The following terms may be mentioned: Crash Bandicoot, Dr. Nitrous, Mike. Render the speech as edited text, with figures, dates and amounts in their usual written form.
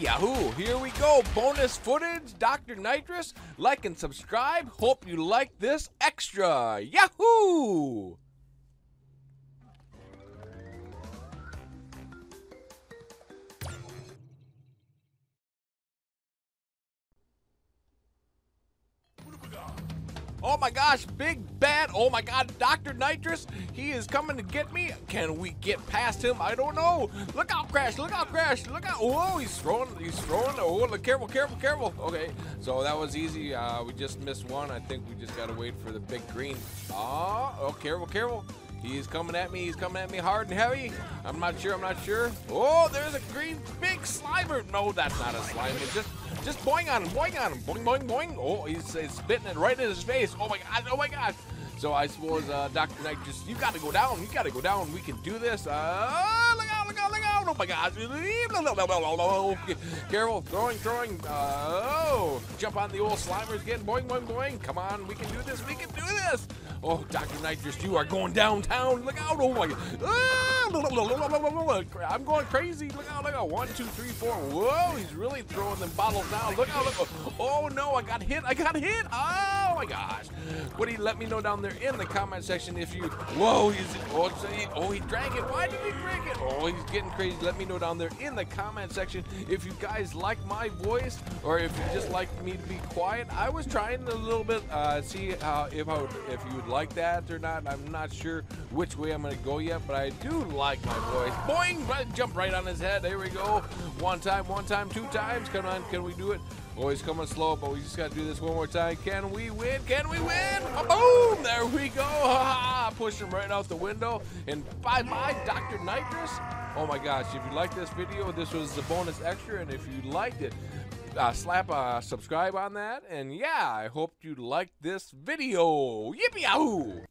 Yahoo! Here we go, bonus footage, Dr. Nitrous. Like and subscribe. Hope you like this extra. Yahoo! Oh my gosh, big bad, oh my god, Dr. Nitrous, he is coming to get me. Can we get past him? I don't know. Look out, Crash, look out, Crash, look out. Whoa, he's throwing. Oh, look, careful, careful, careful. Okay, so that was easy. We just missed one. I think we just gotta wait for the big green. Oh, careful, careful. He's coming at me hard and heavy. I'm not sure. Oh, there's a green big slimer. No, that's not a slime. It's just boing on him, boing on him, boing, boing, boing. Oh, he's spitting it right in his face. Oh my god, oh my god. So I suppose Dr. Nitrous, you gotta go down. We can do this. Look out. Oh my god. Okay. Careful, throwing. Oh, jump on the old slimers again. Boing, boing, boing. Come on, we can do this. Oh, Dr. Nitrous, you are going downtown. Look out. Oh, my God. Ah, I'm going crazy. Look out. Look out. 1, 2, 3, 4. Whoa, he's really throwing them bottles down. Look out. Look out. Oh, no. I got hit. Oh, my gosh. What do you let me know down there in the comment section if you... Whoa, he drank it. Why did he drink it? Oh, he's getting crazy. Let me know down there in the comment section if you guys like my voice or if you just like me to be quiet. I was trying a little bit see how if you would like that or not. I'm not sure which way I'm gonna go yet, but I do like my voice. Boing! Jump right on his head. There we go. One time, 2 times. Come on, can we do it? Oh, he's coming slow, but we just gotta do this one more time. Can we win? Boom! There we go. Push him right out the window. And bye-bye, Dr. Nitrous. Oh my gosh, if you like this video, this was the bonus extra, and if you liked it, slap a subscribe on that, and yeah, I hope you liked this video. Yippee-yahoo!